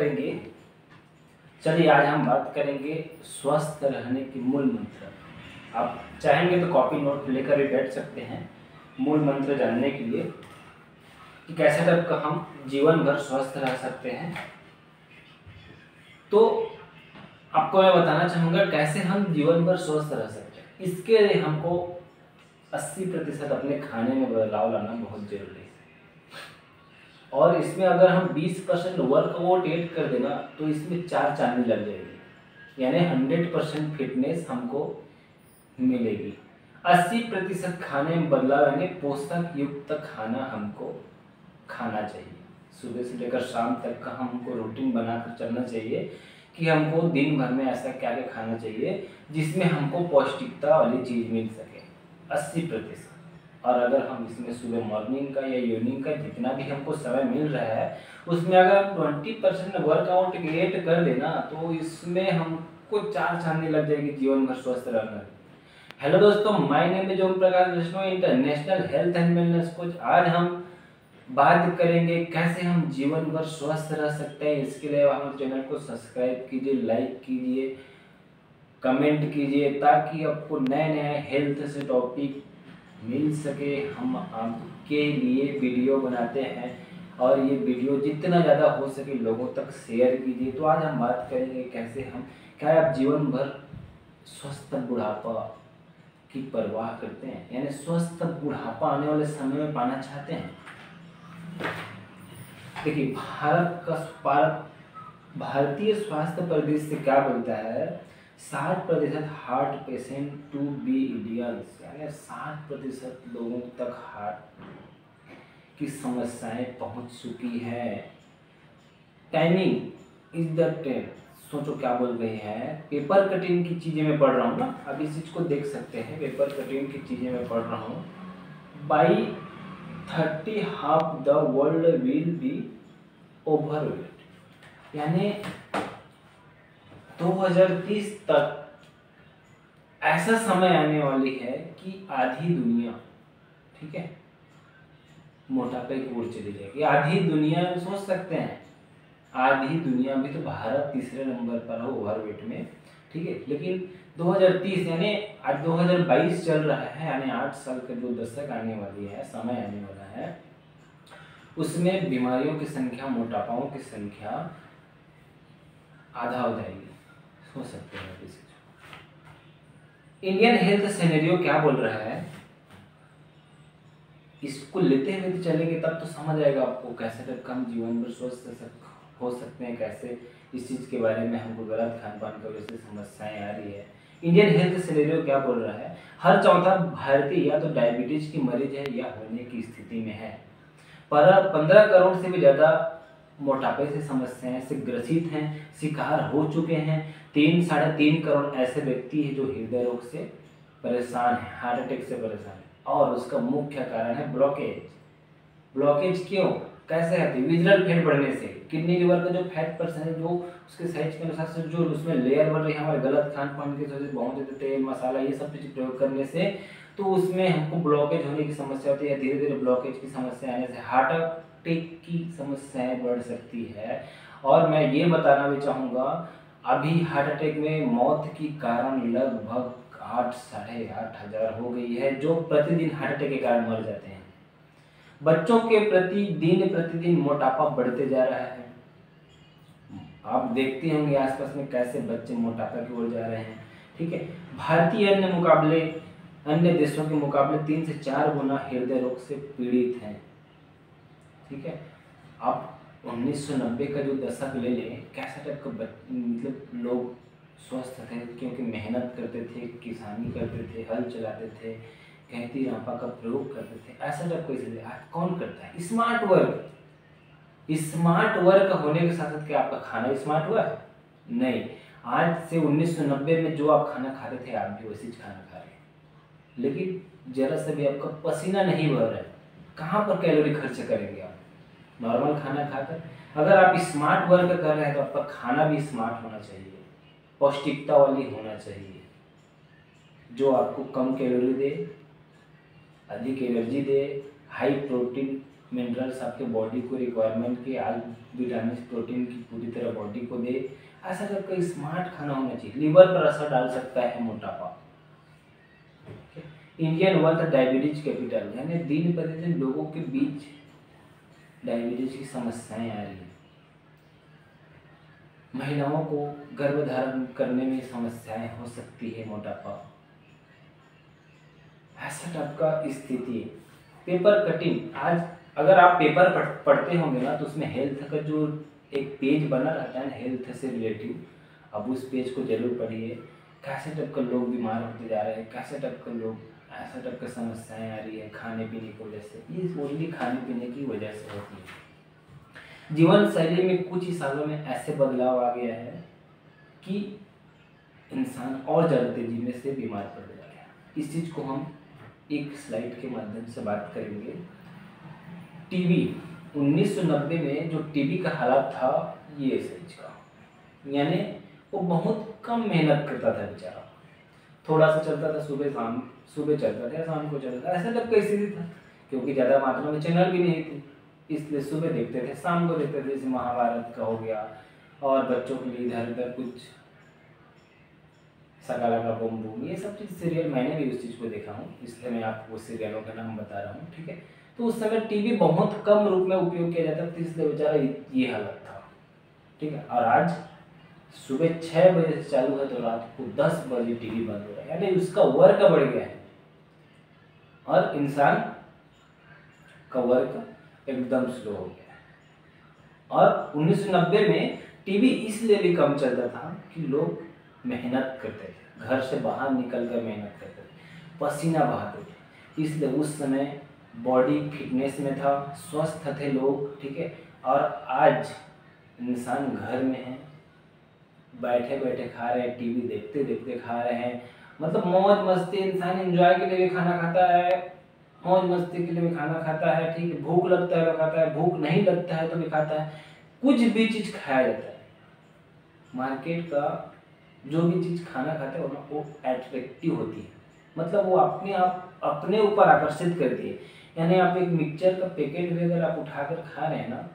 करेंगे। चलिए आज हम बात करेंगे स्वस्थ रहने की मूल मंत्र। आप चाहेंगे तो कॉपी नोट लेकर भी बैठ सकते हैं मूल मंत्र जानने के लिए कि कैसे तक हम जीवन भर स्वस्थ रह सकते हैं। तो आपको मैं बताना चाहूँगा कैसे हम जीवन भर स्वस्थ रह सकते हैं। इसके लिए हमको 80% अपने खाने में बदलाव लाना बहुत जरूरी है और इसमें अगर हम 20% वर्कआउट ऐड कर देना तो इसमें 4 चांदी लग जाएगी, यानी 100% फिटनेस हमको मिलेगी। 80% खाने में बदलाव यानी पोषक युक्त खाना हमको खाना चाहिए। सुबह से लेकर शाम तक का हमको रूटीन बनाकर चलना चाहिए कि हमको दिन भर में ऐसा क्या क्या खाना चाहिए जिसमें हमको पौष्टिकता वाली चीज़ मिल सके 80%। और अगर हम इसमें सुबह मॉर्निंग का या इवनिंग का जितना भी हमको समय मिल रहा है उसमें अगर हम 20% वर्कआउट ऐड कर देना तो इसमें हमको 4 चांदी लग जाएगी जीवन भर स्वस्थ रहना। हेलो दोस्तों, my name is Om Prakash Vaishnav, international health and wellness coach. आज हम बात करेंगे कैसे हम जीवन भर स्वस्थ रह सकते हैं। इसके लिए हमारे चैनल को सब्सक्राइब कीजिए, लाइक कीजिए, कमेंट कीजिए ताकि आपको नए नए हेल्थ से टॉपिक मिल सके। हम आपके लिए वीडियो बनाते हैं और ये वीडियो जितना ज़्यादा हो सके लोगों तक शेयर कीजिए। तो आज हम बात करेंगे कैसे हम आप जीवन भर स्वस्थ बुढ़ापा की परवाह करते हैं, यानी स्वस्थ बुढ़ापा आने वाले समय में पाना चाहते हैं। देखिए भारतीय स्वास्थ्य परिदृश्य क्या बोलता है, 60% heart patient to be Indians, यानी 60% लोगों तक हार्ट की समस्याएं पहुंच चुकी है। टाइमिंग इज द ट्रेंड, सोचो क्या बोल रही है। पेपर कटिंग की चीज़ें मैं पढ़ रहा हूँ ना, अब इस चीज़ को देख सकते हैं। पेपर कटिंग की चीज़ें मैं पढ़ रहा हूँ। By 30 half the world will be overweight, यानी 2030 तक ऐसा समय आने वाली है कि आधी दुनिया, ठीक है, मोटापे की ओर चली जाएगी। आधी दुनिया में सोच सकते हैं, आधी दुनिया में तो भारत तीसरे नंबर पर हो ओवरवेट में, ठीक है। लेकिन 2030 यानी आज 2022 चल रहा है, यानी 8 साल का जो दशक आने वाली है, समय आने वाला है, उसमें बीमारियों की संख्या, मोटापाओं की संख्या आधा हो जाएगी, सोच सकते हैं किसी। इंडियन हेल्थ सिनेरियो क्या बोल रहा है, इसको लेते हुए तो चलेंगे तब तो समझ आएगा आपको कैसे तक हम जीवन भर स्वस्थ हो सकते हैं, कैसे इस चीज़ के बारे में हमको गलत खान पान की वजह से समस्याएं आ रही है। इंडियन हेल्थ सिनेरियो क्या बोल रहा है, हर चौथा भारतीय या तो डायबिटीज की मरीज है या होने की स्थिति में है। पर 15 करोड़ से भी ज़्यादा मोटापे से समस्याएं से ग्रसित हैं, शिकार हो चुके हैं। 3-3.5 करोड़ ऐसे व्यक्ति हैं जो हृदय रोग से परेशान है, हार्ट अटैक से परेशान है और उसका मुख्य कारण है ब्लॉकेज। क्यों, कैसे है? विजरल फैट बढ़ने से, किडनी लिवर का जो फैट परसेंट जो उसके साइज के अनुसार से जो उसमें लेयर बढ़ रही है, हमारे गलत खान पान की वजह से बहुत तेल मसाला ये सब चीज़ प्रयोग करने से तो उसमें हमको ब्लॉकेज होने की समस्या होती है। धीरे धीरे ब्लॉकेज की समस्या आने से हार्ट अटैक की समस्याएं बढ़ सकती है। और मैं ये बताना भी चाहूँगा अभी हार्ट अटैक में मौत की कारण लगभग 8-8.5 हजार हो गई है जो प्रतिदिन हार्ट अटैक के कारण मर जाते हैं। बच्चों के प्रतिदिन मोटापा बढ़ते जा रहा है। आप देखते होंगे आसपास में कैसे बच्चे मोटापा की ओर जा रहे हैं, ठीक है। भारतीय अन्य देशों के मुकाबले 3 से 4 गुना हृदय रोग से पीड़ित हैं, ठीक है। आप 1990 का जो दशक ले लें, कैसा टाइप का मतलब लोग स्वस्थ थे, क्योंकि मेहनत करते थे, किसानी करते थे, हल चलाते थे, खेती रापा का प्रयोग करते थे, ऐसा टाइप कोई चीज़। आज कौन करता है? स्मार्ट वर्क होने के साथ साथ क्या आपका खाना स्मार्ट हुआ है? नहीं। आज से 1990 में जो आप खाना खा रहे थे आप भी वैसे खाना खा रहे हैं, लेकिन जरा सा भी आपका पसीना नहीं बह रहा है। कहाँ पर कैलोरी खर्च करेंगे आप नॉर्मल खाना खाकर? अगर आप स्मार्ट वर्क कर रहे हैं तो आपका खाना भी स्मार्ट होना चाहिए, पौष्टिकता वाली होना चाहिए जो आपको कम कैलोरी दे, अधिक एनर्जी दे, हाई प्रोटीन मिनरल्स आपके बॉडी को रिक्वायरमेंट के, आज विटामिन प्रोटीन की पूरी तरह बॉडी को दे, ऐसा करके स्मार्ट खाना होना चाहिए। लीवर पर असर डाल सकता है मोटापा। इंडियन वर्ल्ड डायबिटीज कैपिटल, यानी दिन प्रतिदिन लोगों के बीच डायबिटीज की समस्याएं आ रही है। महिलाओं को गर्भधारण करने में समस्याएं हो सकती है, मोटापा, ऐसा टाइप का स्थिति है। पेपर कटिंग, आज अगर आप पेपर पढ़ते होंगे ना तो उसमें हेल्थ का जो एक पेज बना रहता है ना, हेल्थ से रिलेटिव, अब उस पेज को जरूर पढ़िए। कैसे टाइप के लोग बीमार होते जा रहे हैं, कैसे टाइप के लोग, ऐसा टाइप की समस्याएं आ रही है खाने पीने की वजह से। ये ओनली खाने पीने की वजह से होती है। जीवन शैली में कुछ ही सालों में ऐसे बदलाव आ गया है कि इंसान और ज़्यादा तेजी से बीमार पड़ जाता है। इस चीज़ को हम एक स्लाइड के माध्यम से बात करेंगे। टीबी 1990 में जो टीबी का हालत था ये साइज का, यानी वो बहुत कम मेहनत करता था बेचारा, थोड़ा सा चलता था, सुबह चलता था, शाम को चलता था, ऐसा तब कैसे भी था, क्योंकि ज़्यादा मात्रा में चैनल भी नहीं थी, इसलिए सुबह देखते थे, शाम को देखते थे। जैसे महाभारत का हो गया, और बच्चों के लिए इधर उधर कुछ सकाला का बम बूम, ये सब चीज़ सीरियल, मैंने भी उस चीज़ को देखा हूँ, इसलिए मैं आपको उस सीरियलों का नाम बता रहा हूँ, ठीक है। तो उस समय टीवी बहुत कम रूप में उपयोग किया जाता था, इसलिए बेचारा ये हालत था, ठीक है। और आज सुबह 6 बजे से चालू है तो रात को 10 बजे टीवी बंद हो रहा है, यानी उसका वर्क बढ़ गया है और इंसान का वर्क एकदम स्लो हो गया है। और 1990 में टीवी इसलिए भी कम चलता था कि लोग मेहनत करते थे, घर से बाहर निकल कर मेहनत करते थे, पसीना बहाते थे, इसलिए उस समय बॉडी फिटनेस में था, स्वस्थ थे लोग, ठीक है। और आज इंसान घर में है, बैठे बैठे खा रहे हैं, टीवी देखते देखते खा रहे हैं, मतलब मौज मस्ती, इंसान एंजॉय के लिए भी खाना खाता है, मौज मस्ती के लिए भी खाना खाता है, ठीक है। भूख लगता है तो खाता है, भूख नहीं लगता है तो भी खाता है, कुछ भी चीज़ खाया जाता है। मार्केट का जो भी चीज़ खाना खाते हो ना वो एट्रैक्टिव होती है, मतलब वो अपने आप अपने ऊपर आकर्षित करती है। यानी आप एक मिक्सचर का पैकेट भी अगर आप उठा कर खा रहे हैं ना,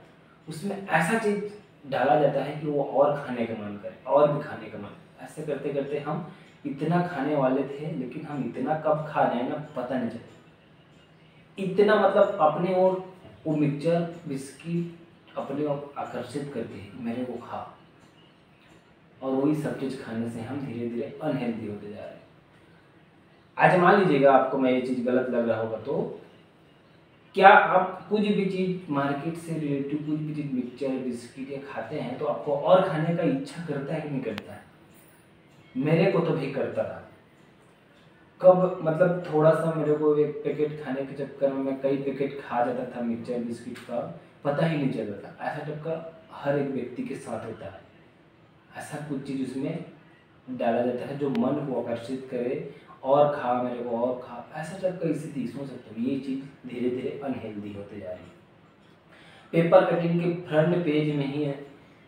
उसमें ऐसा चीज़ डाला जाता है कि वो और खाने का मन करे, और भी खाने का मन। ऐसे करते करते हम इतना खाने वाले थे, लेकिन हम इतना कब खा रहे हैं ना पता नहीं चलता, इतना, मतलब अपने और वो मिक्सचर बिस्किट अपने आप आकर्षित करती है, मेरे को खा। और वही सब चीज़ खाने से हम धीरे धीरे अनहेल्दी होते जा रहे हैं। आज मान लीजिएगा आपको मैं ये चीज़ गलत लग रहा होगा, तो क्या आप कुछ भी चीज़ मार्केट से रिलेटिव, कुछ भी चीज़ मिक्सचर बिस्किट या खाते हैं तो आपको और खाने का इच्छा करता है कि नहीं करता है? मेरे को तो भी करता था। कब, मतलब थोड़ा सा मेरे को एक पैकेट खाने के चक्कर में मैं कई पैकेट खा जाता था मिक्सचर बिस्किट का, पता ही नहीं चलता था। ऐसा टाइप का हर एक व्यक्ति के साथ होता है, ऐसा कुछ चीज़ उसमें डाला जाता है जो मन को आकर्षित करे, और खा, मेरे को और खा, ऐसा टाइप का स्थिति सोच सकते हो। ये चीज़ धीरे धीरे अनहेल्दी होते जा रही है। पेपर कटिंग के फ्रंट पेज में ही है,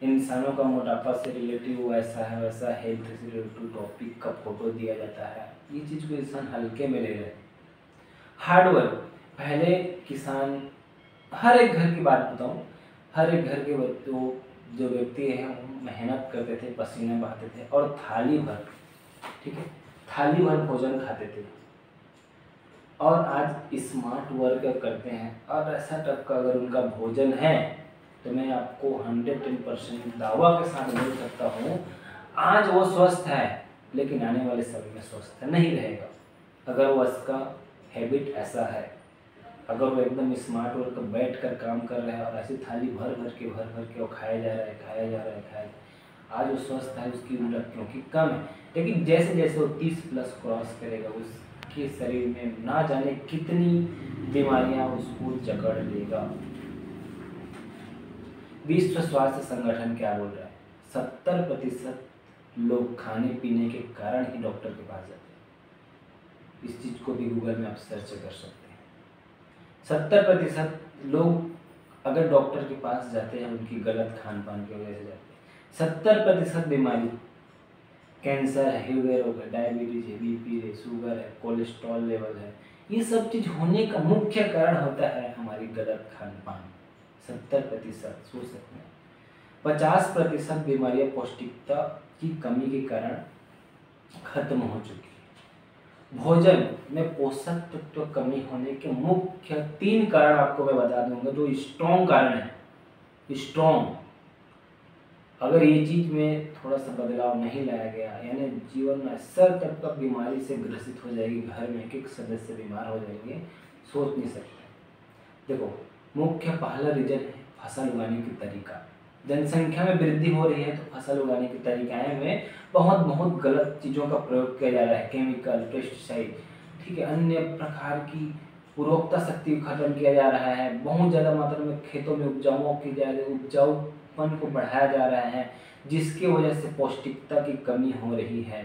इंसानों का मोटापा से रिलेटिव ऐसा है वैसा, हेल्थ से रिलेटिव टॉपिक का फोटो दिया जाता है। ये चीज़ को इंसान हल्के में ले रहे हैं। हार्डवर्क, पहले किसान, हर एक घर की बात बताऊँ, हर एक घर के बच्चों जो व्यक्ति हैं मेहनत करते थे, पसीने बहाते थे, और थाली भर, ठीक है, थाली भर भोजन खाते थे। और आज स्मार्ट वर्क करते हैं, और ऐसा टाइप का अगर उनका भोजन है तो मैं आपको 110% दावा के साथ बोल सकता हूँ, आज वो स्वस्थ है, लेकिन आने वाले समय में स्वस्थ नहीं रहेगा, अगर वो उसका हैबिट ऐसा है। अगर वो एकदम स्मार्ट वर्क बैठ कर काम कर रहा है और ऐसे थाली भर भर के वो खाया जा रहा है, आज वो स्वस्थ है, उसकी उम्र क्योंकि कम है, लेकिन जैसे जैसे वो 30+ क्रॉस करेगा उसके शरीर में ना जाने कितनी बीमारियां उसको जकड़ लेगा। विश्व स्वास्थ्य संगठन क्या बोल रहा है, 70% लोग खाने पीने के कारण ही डॉक्टर के पास जाते हैं। इस चीज़ को भी गूगल में आप सर्च कर सकते हैं। 70% लोग अगर डॉक्टर के पास जाते हैं उनकी गलत खान पान की वजह से जाते हैं। 70% बीमारी, कैंसर है, हृदय रोग है, डायबिटीज है, BP है, शुगर है, कोलेस्ट्रॉल लेवल है, ये सब चीज़ होने का मुख्य कारण होता है हमारी गलत खान पान। 70% सोच सकते हैं 50% बीमारियाँ पौष्टिकता की कमी के कारण खत्म हो चुकी है। भोजन में पोषक तत्व कमी होने के मुख्य 3 कारण आपको मैं बता दूंगा जो स्ट्रॉन्ग कारण है। स्ट्रॉन्ग अगर ये चीज़ में थोड़ा सा बदलाव नहीं लाया गया यानी जीवन में 70% बीमारी से ग्रसित हो जाएगी, घर में एक सदस्य बीमार हो जाएंगे, सोच नहीं सकते। देखो मुख्य पहला रीजन है फसल उगाने की तरीका। जनसंख्या में वृद्धि हो रही है तो फसल उगाने के तरीक़ाएँ में बहुत गलत चीज़ों का प्रयोग किया जा रहा है। केमिकल, पेस्टिसाइड, ठीक है, अन्य प्रकार की उर्वरकता शक्ति खत्म किया जा रहा है। बहुत ज़्यादा मात्रा में खेतों में उपजाऊपन को बढ़ाया जा रहा है जिसकी वजह से पौष्टिकता की कमी हो रही है।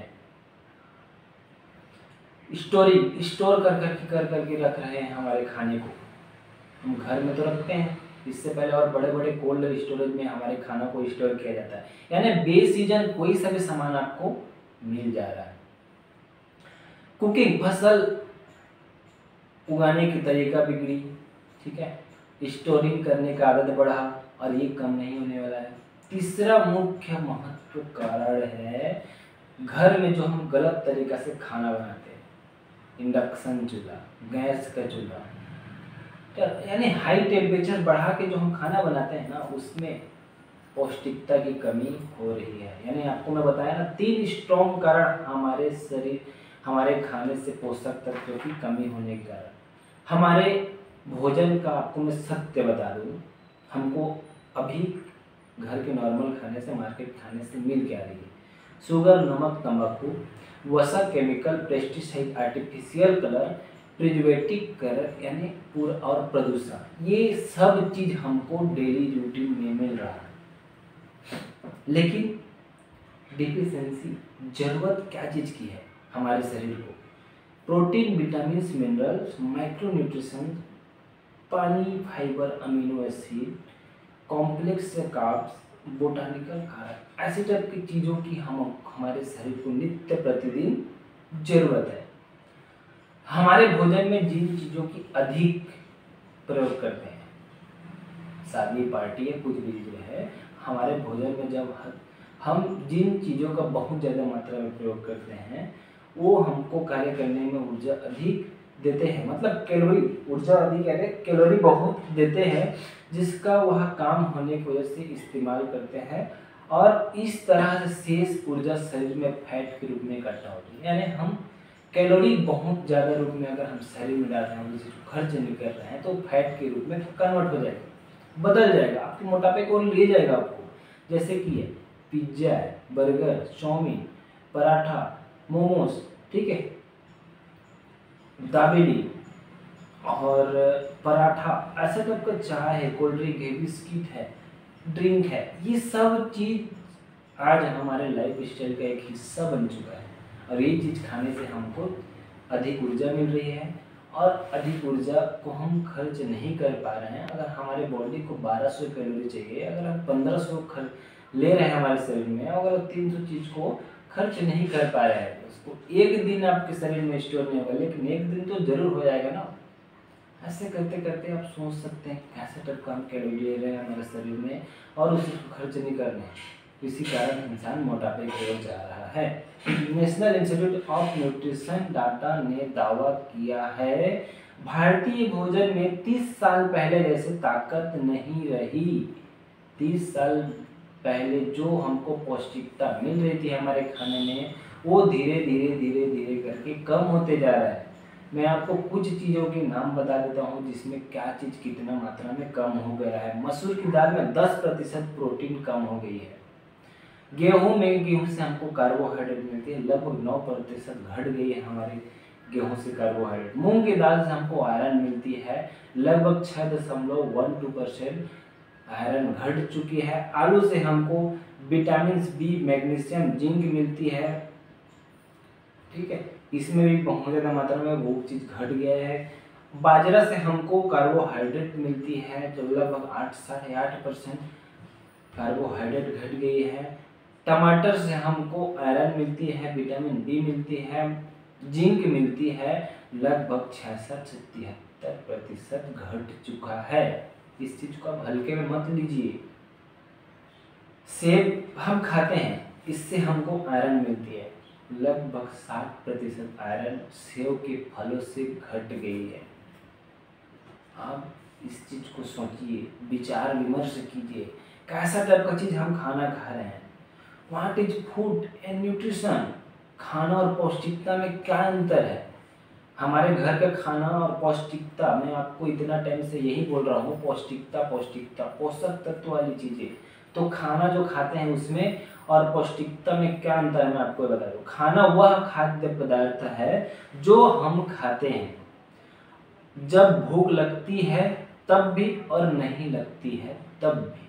स्टोरिंग, स्टोर कर करके रख रहे हैं हमारे खाने को। हम घर में तो रखते हैं, इससे पहले और बड़े बड़े कोल्ड स्टोरेज में हमारे खाना को स्टोर किया जाता है, यानी बेसीजन कोई सा भी सामान आपको मिल जा रहा है। कुकिंग, फसल उगाने की तरीका बिगड़ी, ठीक है, स्टोरिंग करने का आदत बढ़ा और ये कम नहीं होने वाला है। तीसरा मुख्य महत्व कारण है घर में जो हम गलत तरीका से खाना बनाते हैं। इंडक्शन चूल्हा, गैस का चूल्हा, यानी हाई टेम्परेचर बढ़ा के जो हम खाना बनाते हैं ना, उसमें पौष्टिकता की कमी हो रही है। यानी आपको मैं बताया ना 3 स्ट्रॉन्ग कारण हमारे शरीर, हमारे खाने से पोषक तत्वों की कमी होने के कारण। हमारे भोजन का आपको मैं सत्य बता दूँ, हमको अभी घर के नॉर्मल खाने से, मार्केट खाने से मिल क्या रही है? शुगर, नमक, तंबाकू, वसा, chemical, pesticide, artificial colour, preservative colour यानी पूरा और प्रदूषण, ये सब चीज़ हमको डेली रूटीन में मिल रहा है। लेकिन डिफिशेंसी, जरूरत क्या चीज़ की है? हमारे शरीर को protein, vitamin, minerals, micro nutrition, पानी, fibre, amino acid, complex carbs, botanical कारक, ऐसे टाइप की चीज़ों की हमारे शरीर को नित्य प्रतिदिन जरूरत है। हमारे भोजन में जिन चीज़ों की अधिक प्रयोग करते हैं, शादी पार्टी या कुछ भी जो है, हमारे भोजन में जब हम जिन चीज़ों का बहुत ज़्यादा मात्रा में प्रयोग करते हैं वो हमको कार्य करने में ऊर्जा अधिक देते हैं, मतलब कैलोरी, ऊर्जा अधिक यानी कैलोरी बहुत देते हैं, जिसका वह काम होने की वजह से इस्तेमाल करते हैं और इस तरह से शेष ऊर्जा शरीर में फैट के रूप में इकट्ठा होती है। यानी हम कैलोरी बहुत ज़्यादा रूप में अगर हम शरीर में डालते हैं, जिसे खर्च नहीं कर रहे हैं, तो फैट के रूप में कन्वर्ट हो जाएगा, बदल जाएगा, आपके मोटापे को ले जाएगा आपको। जैसे कि है पिज्ज़ा है, बर्गर, चाउमीन, पराठा, मोमोज, ठीक है, दाबेली और पराठा, ऐसा टाइप का, चाय है, कोल्ड ड्रिंक है, बिस्किट है, ड्रिंक है, ये सब चीज़ आज हमारे लाइफ स्टाइल का एक हिस्सा बन चुका है। और ये चीज़ खाने से हमको अधिक ऊर्जा मिल रही है और अधिक ऊर्जा को हम खर्च नहीं कर पा रहे हैं। अगर हमारे बॉडी को 1200 कैलोरी चाहिए, अगर हम 1500 खर्च ले रहे हैं हमारे शरीर में, अगर 300 चीज़ को खर्च नहीं कर पा रहे हैं, उसको एक दिन आपके शरीर में स्टोर नहीं होगा, लेकिन एक दिन तो ज़रूर हो जाएगा ना। ऐसे करते करते आप सोच सकते हैं कैसे टाइप का हम कैलोरी ले रहे हैं हमारे शरीर में और उसको खर्च नहीं कर रहे हैं, इसी कारण इंसान मोटापे की ओर जा रहा है। National institute of nutrition data ने दावा किया है भारतीय भोजन में 30 साल पहले जैसे ताकत नहीं रही। 30 साल पहले जो हमको पौष्टिकता मिल रही थी हमारे खाने में, वो धीरे धीरे करके कम होते जा रहा है। मैं आपको कुछ चीज़ों के नाम बता देता हूँ जिसमें क्या चीज़ कितना मात्रा में कम हो गया है। मसूर की दाल में 10% प्रोटीन कम हो गई है। गेहूं में, गेहूं से हमको कार्बोहाइड्रेट मिलती है, लगभग 9% घट गई है हमारे गेहूं से कार्बोहाइड्रेट। मूंग की दाल से हमको आयरन मिलती है, लगभग 6.12% आयरन घट चुकी है। आलू से हमको विटामिन बी, मैग्नीशियम, जिंक मिलती है, ठीक है, इसमें भी बहुत ज़्यादा मात्रा में वो चीज़ घट गया है। बाजरा से हमको कार्बोहाइड्रेट मिलती है जो लगभग 8-8.5% कार्बोहाइड्रेट घट गई है। टमाटर से हमको आयरन मिलती है, विटामिन बी मिलती है, जिंक मिलती है लगभग 66-73% घट चुका है। इस चीज को आप हल्के में मत लीजिए। सेब हम खाते हैं, इससे हमको आयरन मिलती है, लगभग 60% आयरन सेब के फलों से घट गई है। आप इस चीज को सोचिए, विचार विमर्श कीजिए, कैसा टाइप का चीज हम खाना खा रहे हैं। What is food and nutrition, खाना और पौष्टिकता में क्या अंतर है। हमारे घर का खाना और पौष्टिकता, मैं आपको इतना टाइम से यही बोल रहा हूँ, पौष्टिकता पोषक तत्व वाली चीजें। तो खाना जो खाते हैं उसमें और पौष्टिकता में क्या अंतर है, मैं आपको बता दूं। खाना वह खाद्य पदार्थ है जो हम खाते हैं जब भूख लगती है तब भी और नहीं लगती है तब भी।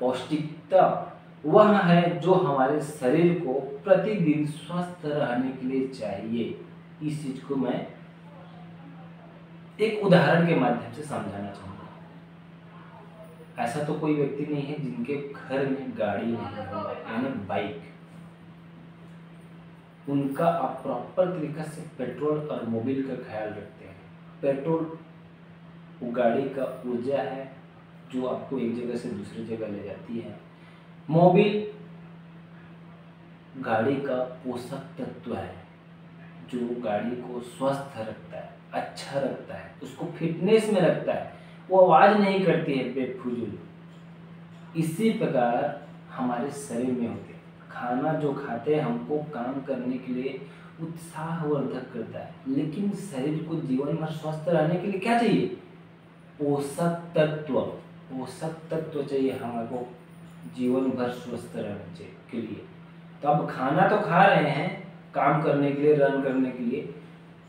पौष्टिकता वह है जो हमारे शरीर को प्रतिदिन स्वस्थ रहने के लिए चाहिए। इस चीज को मैं एक उदाहरण के माध्यम से समझाना चाहूंगा। ऐसा तो कोई व्यक्ति नहीं है जिनके घर में गाड़ी नहीं हो, यानी बाइक। उनका आप प्रॉपर तरीके से पेट्रोल और मोबिल का ख्याल रखते हैं। पेट्रोल वो गाड़ी का ऊर्जा है जो आपको एक जगह से दूसरी जगह ले जाती है। मोबिल गाड़ी का पोषक तत्व है जो गाड़ी को स्वस्थ रखता है, अच्छा रखता है, उसको फिटनेस में रखता है, वो आवाज़ नहीं करती है बेफिजूल। इसी प्रकार हमारे शरीर में होते हैं। खाना जो खाते हैं हमको काम करने के लिए उत्साहवर्धक करता है, लेकिन शरीर को जीवन भर स्वस्थ रहने के लिए क्या चाहिए, पोषक तत्व। पोषक तत्व चाहिए हमको जीवन भर स्वस्थ रहने के लिए। तो अब खाना तो खा रहे हैं काम करने के लिए, रन करने के लिए,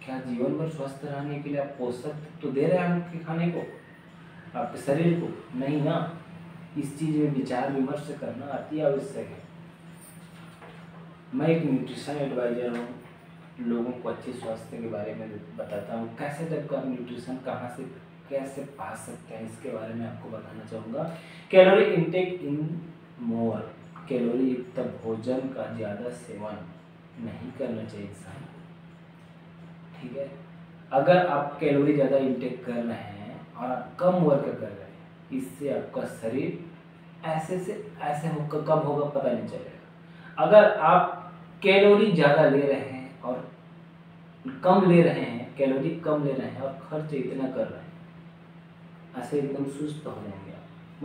क्या जीवन भर स्वस्थ रहने के लिए आप पोषक तत्व दे रहे हैं आपके खाने को, आपके शरीर को? नहीं ना। इस चीज़ में विचार विमर्श करना अति आवश्यक है। मैं एक न्यूट्रिशन एडवाइजर हूँ, लोगों को अच्छे स्वास्थ्य के बारे में बताता हूँ, कैसे टाइप का न्यूट्रिशन कहाँ से कैसे पा सकते हैं इसके बारे में आपको बताना चाहूँगा। Calorie intake in more, calorie युक्त भोजन का ज़्यादा सेवन नहीं करना चाहिए इंसान, ठीक है। अगर आप कैलोरी ज़्यादा इंटेक कर रहे हैं और आप कम वर्क कर रहे हैं, इससे आपका शरीर ऐसे से ऐसे होकर कब होगा पता नहीं चलेगा। अगर आप कैलोरी ज़्यादा ले रहे हैं और कम ले रहे हैं, कैलोरी कम ले रहे हैं और खर्च इतना कर रहे हैं, ऐसे एकदम सुस्त हो जाएंगे,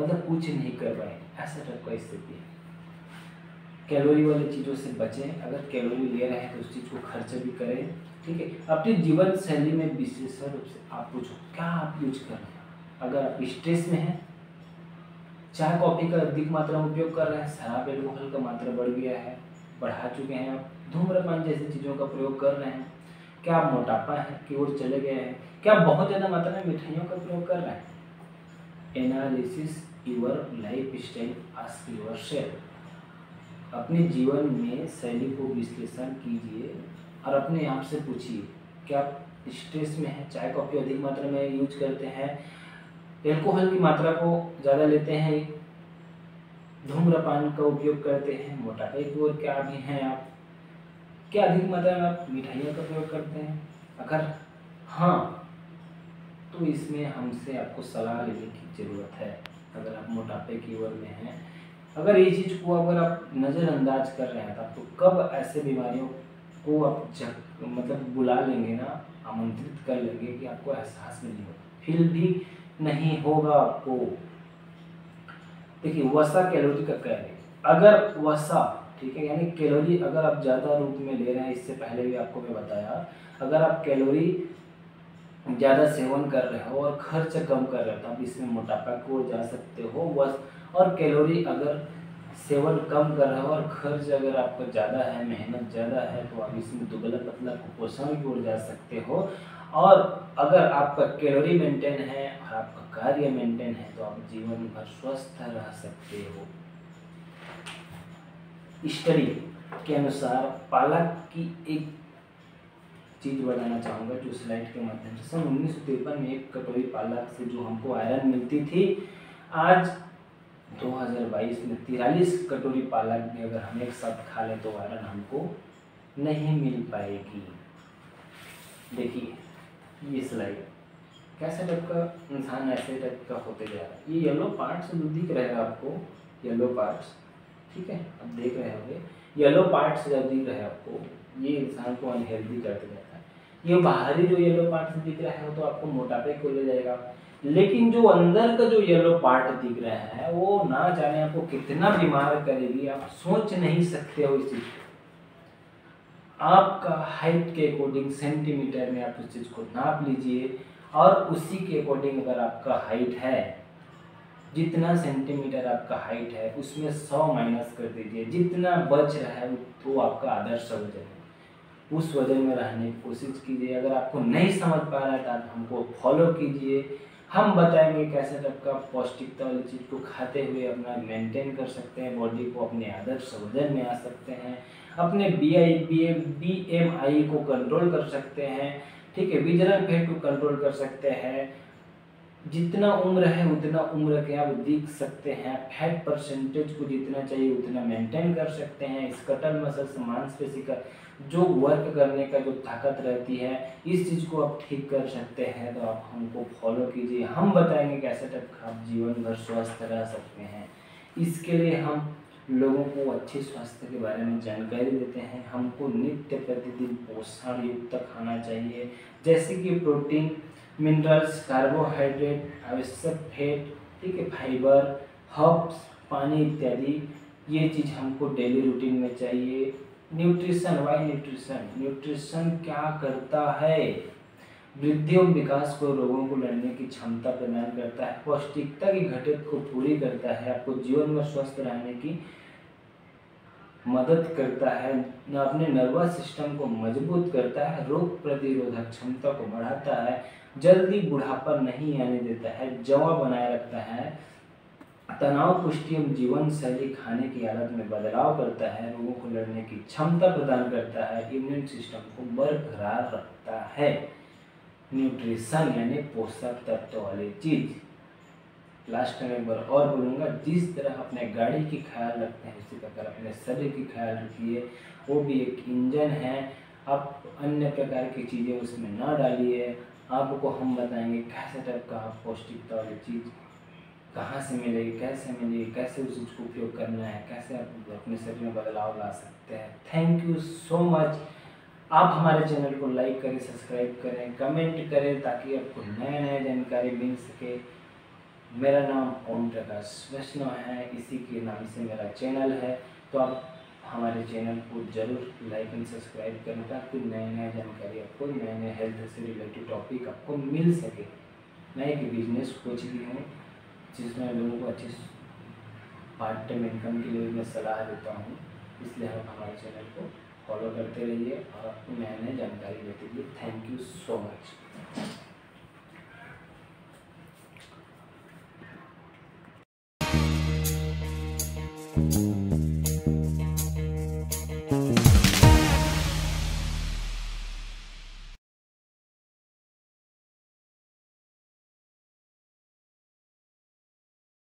मतलब कुछ नहीं कर पाएंगे, ऐसा टाइप का स्थिति है। कैलोरी वाली चीज़ों से बचें। अगर कैलोरी ले रहे हैं तो उस चीज़ को खर्च भी करें, ठीक है। अपनी जीवन शैली में विशेष रूप से आप पूछो क्या आप यूज कर रहे हैं। अगर आप स्ट्रेस में हैं, चाय कॉफ़ी का अधिक मात्रा में उपयोग कर रहे हैं, शराब एल्कोहल का मात्रा बढ़ गया है, बढ़ा चुके हैं आप, धूम्रपान जैसी चीज़ों का प्रयोग कर रहे हैं, क्या आप मोटापा है की ओर चले गए हैं, क्या आप बहुत ज़्यादा मात्रा में मिठाइयों का प्रयोग कर रहे हैं। Analysis your lifestyle, ask yourself. अपने जीवन में शैली को विश्लेषण कीजिए और अपने आप से पूछिए क्या आप स्ट्रेस में हैं, चाय कॉफ़ी अधिक मात्रा में यूज करते हैं, एल्कोहल की मात्रा को ज़्यादा लेते हैं, धूम्रपान का उपयोग करते हैं, मोटापे की ओर क्या भी हैं आप, क्या अधिक मात्रा में आप मिठाइयों का प्रयोग करते हैं। अगर हाँ, तो इसमें हमसे आपको सलाह लेने की ज़रूरत है। अगर आप मोटापे की ओर में हैं, अगर ये चीज़ को अगर आप नज़रअंदाज कर रहे हैं तो आपको कब ऐसे बीमारियों को आप मतलब बुला लेंगे ना, आमंत्रित कर लेंगे कि आपको एहसास भी नहीं होगा, फील भी नहीं होगा आपको। देखिए वसा कैलोरी का कह रहे हैं, अगर वसा, ठीक है, यानी कैलोरी अगर आप ज़्यादा रूप में ले रहे हैं, इससे पहले भी आपको मैं बताया, अगर आप कैलोरी ज़्यादा सेवन कर रहे हो और खर्च कम कर रहे हो तो आप इसमें मोटापा को जा सकते हो। बस और कैलोरी अगर सेवन कम कर रहे हो और खर्च अगर आपको ज़्यादा है, मेहनत ज़्यादा है, तो आप इसमें दुबला पतला कुपोषण की ओर जा सकते हो। और अगर आपका कैलोरी मेंटेन है और आपका कार्य मेंटेन है तो आप जीवन भर स्वस्थ रह सकते हो। स्टडी के अनुसार पालक की एक चीज़ बताना चाहूँगा जो स्लाइड के माध्यम से, सन 1953 में एक कटोरी पालक से जो हमको आयरन मिलती थी, आज 2022 में 43 कटोरी पालक भी अगर हम एक साथ खा लें तो आयरन हमको नहीं मिल पाएगी। देखिए ये स्लाइड कैसे टाइप का इंसान ऐसे टाइप का होते जा रहा है। ये येलो पार्ट्स दिख रहा है आपको, येलो पार्ट्स, ठीक है, आप देख रहे होंगे येलो पार्ट्स जब दिख रहे हैं आपको, ये इंसान को अनहेल्दी करते जाता है। ये बाहरी जो येलो पार्ट्स दिख रहा है वो तो आपको मोटापे को ले जाएगा, लेकिन जो अंदर का जो येलो पार्ट दिख रहा है वो ना जाने आपको कितना बीमार करेगी, आप सोच नहीं सकते हो इस चीज़ को। आपका हाइट के अकॉर्डिंग सेंटीमीटर में आप उस चीज़ को नाप लीजिए और उसी के अकॉर्डिंग अगर आपका हाइट है, जितना सेंटीमीटर आपका हाइट है उसमें 100 माइनस कर दीजिए, जितना बच रहा है वो आपका आदर्श वजन है, उस वजन में रहने की कोशिश कीजिए। अगर आपको नहीं समझ पा रहा है तो आप हमको फॉलो कीजिए, हम बताएंगे कैसे टाइप का पौष्टिकता वाली चीज़ को खाते हुए अपना मेंटेन कर सकते हैं, बॉडी को अपने आदर्श वजन में आ सकते हैं, अपने BMI को कंट्रोल कर सकते हैं, ठीक है, विजनल फेट को कंट्रोल कर सकते हैं। जितना उम्र है उतना उम्र के आप दिख सकते हैं, फैट परसेंटेज को जितना चाहिए उतना मेंटेन कर सकते हैं। स्कटल मसल्स, मांसपेशी का जो वर्क करने का जो ताकत रहती है इस चीज़ को आप ठीक कर सकते हैं। तो आप हमको फॉलो कीजिए, हम बताएंगे कैसे टाइप का आप जीवन भर स्वस्थ रह सकते हैं। इसके लिए हम लोगों को अच्छे स्वास्थ्य के बारे में जानकारी देते हैं। हमको नित्य प्रतिदिन पोषण युक्त खाना चाहिए, जैसे कि प्रोटीन, मिनरल्स, कार्बोहाइड्रेट, आवश्यक फैट, ठीक है, फाइबर, हर्ब्स, पानी इत्यादि। ये चीज़ हमको डेली रूटीन में चाहिए। न्यूट्रिशन, वाई न्यूट्रिशन, न्यूट्रिशन क्या करता है? वृद्धि और विकास को, रोगों को लड़ने की क्षमता प्रदान करता है, पौष्टिकता की घटत को पूरी करता है, आपको जीवन में स्वस्थ रहने की मदद करता है, अपने नर्वस सिस्टम को मजबूत करता है, रोग प्रतिरोधक क्षमता को बढ़ाता है, जल्दी बुढ़ापा नहीं आने देता है, जवा बनाए रखता है, तनाव, पुष्टि एवं जीवन शैली, खाने की आदत में बदलाव करता है, रोगों को लड़ने की क्षमता प्रदान करता है, इम्यून सिस्टम को बरकरार रखता है। न्यूट्रिशन यानी पोषक तत्व वाली चीज़। लास्ट में एक बार और बोलूँगा, जिस तरह अपने गाड़ी की ख्याल रखते हैं उसी प्रकार अपने शरीर की ख्याल रखिए, वो भी एक इंजन है। आप अन्य प्रकार की चीज़ें उसमें ना डालिए। आपको हम बताएंगे कैसे टाइप का पौष्टिकता वाली चीज़ कहाँ से मिलेगी, कैसे मिलेगी, कैसे उस चीज़ को उपयोग करना है, कैसे आप अपने शरीर में बदलाव ला सकते हैं। Thank you so much. आप हमारे चैनल को लाइक करें, सब्सक्राइब करें, कमेंट करें ताकि आपको नया नया जानकारी मिल सके। मेरा नाम ओम प्रकाश वैष्णव है, इसी के नाम से मेरा चैनल है, तो आप हमारे चैनल को जरूर लाइक एंड सब्सक्राइब करें ताकि नया नया जानकारी आपको, नए नए हेल्थ से रिलेटेड टॉपिक आपको मिल सके। मैं एक बिजनेस कोच भी हूँ जिसमें लोगों को अच्छे पार्ट टाइम इनकम के लिए मैं सलाह देता हूँ, इसलिए आप हमारे चैनल को फॉलो करते रहिए और आपको नए नए जानकारी देते रहिए। Thank you so much.